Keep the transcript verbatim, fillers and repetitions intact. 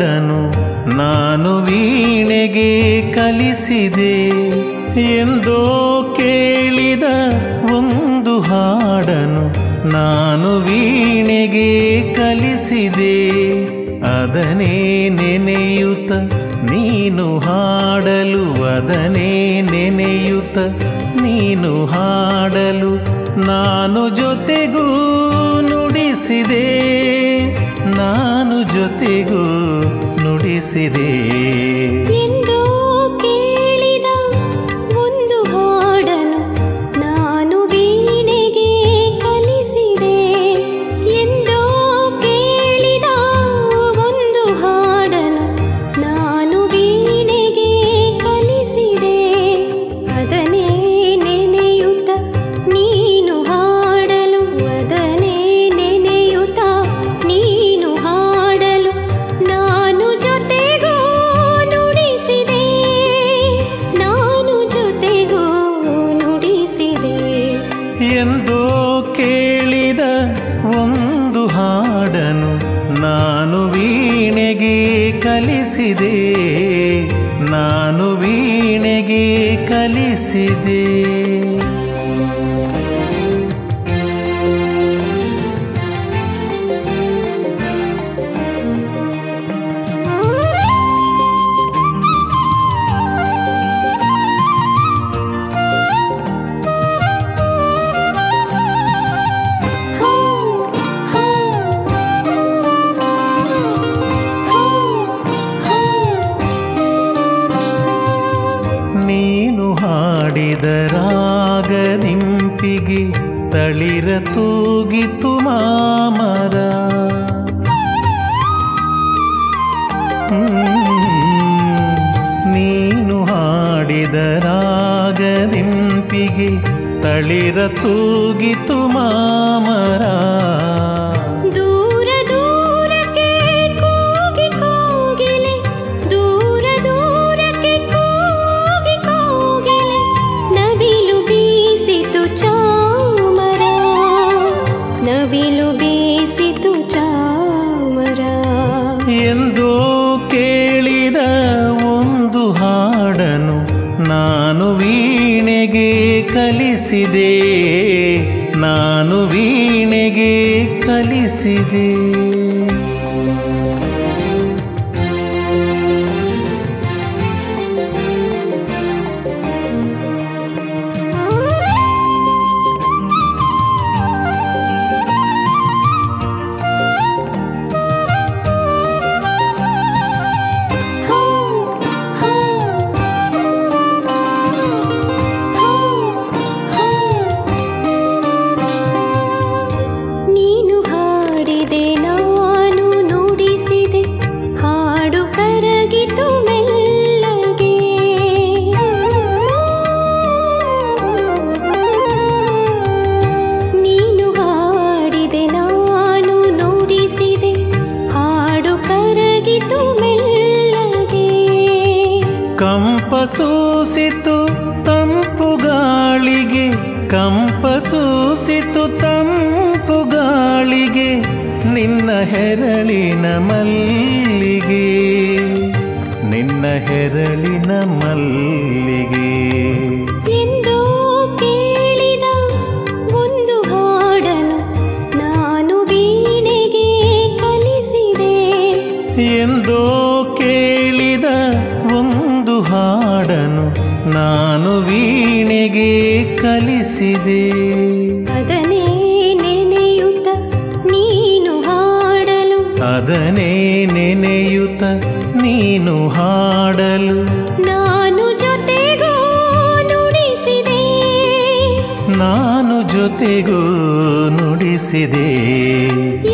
ಹಾಡನು ನಾನು ವೀಣೆಗೆ ಕಲಿಸಿದೆ ಎಂದೋ ಕೇಳಿದ ಒಂದು ಹಾಡನು ನಾನು ವೀಣೆಗೆ ಕಲಿಸಿದೆ ಅದನೇ ನೆನೆಯುತ್ತ ನೀನು ಹಾಡಲು ಅದನೇ ನೆನೆಯುತ್ತ ನೀನು ಹಾಡಲು ನಾನು ಜೊತೆಗೂ ನುಡಿಸಿದೆ ನಾನು ಜೊತೆಗೂ ನುಡಿಸಿದೆ ಎಂದು ಕೇಳಿದ ಒಂದು ಹಾಡನ್ನು ನಾನು ವೀಣೆಗೆ ಕಲಿಸಿದೆ ಎಂದು ಕೇಳಿದ ಒಂದು ಹಾಡನ್ನು ನಾನು ವೀಣೆಗೆ ಕಲಿಸಿದೆ ಅದನ್ನೇ ನೆನೆಯುತ್ತ ನೀನು ಹಾಡಲು ಅದನ್ನೇ ನೆನೆಯುತ್ತ ನೀನು ಹಾಡಲು ನಾನು ಜೊತೆಗೂ ನುಡಿಸಿದೆ ನಾನು ಜೊತೆಗೂ ನುಡಿಸಿದೆ ಎಂದೋ ಕೇಳಿದ ಒಂದು ಹಾಡನ್ನು ನಾನು ವೀಣೆಗೆ ಕಲಿಸಿದೆ ನಾನು ವೀಣೆಗೆ ಕಲಿಸಿದೆ ರಾಗ ನಿಂಪಿಗೆ ತಳಿರ ತೂಗಿತು ಮಾಮರ ನೀನು ಹಾಡಿದ ರಾಗ ನಿಂಪಿಗೆ ತಳಿರ ತೂಗಿತು ಮಾಮರ ಎಂದೋ ಕೇಳಿದ ಒಂದು ಹಾಡನು ನಾನು ವೀಣೆಗೆ ಕಲಿಸಿದೆ ನಾನು ವೀಣೆಗೆ ಕಲಿಸಿದೆ ಕಂಪಸೂಸಿತು ತಂಪು ಗಾಳಿಗೆ ಕಂಪಸೂಸಿತು ತಂಪು ಗಾಳಿಗೆ ನಿನ್ನ ಹೆರಳಿನ ಮಲ್ಲಿಗೆ ನಿನ್ನ ಹೆರಳಿನ ಮಲ್ಲಿಗೆ ಎಂದು ಕೇಳಿದ ಒಂದು ಹಾಡನ್ನು ನಾನು ವೀಣೆಗೆ ಕಲಿಸಿದೆ ಎಂದು ಕೇಳಿದ ಒಂದು ಹಾಡನು ನಾನು ವೀಣೆಗೆ ಕಲಿಸಿದೆ ಅದನ್ನೇ ನೆನೆಯುತ್ತ ನೀನು ಹಾಡಲು ಅದನ್ನೇ ನೆನೆಯುತ್ತ ನೀನು ಹಾಡಲು ನಾನು ಜೊತೆಗೂ ನುಡಿಸಿದೆ ನಾನು ಜೊತೆಗೂ ನುಡಿಸಿದೆ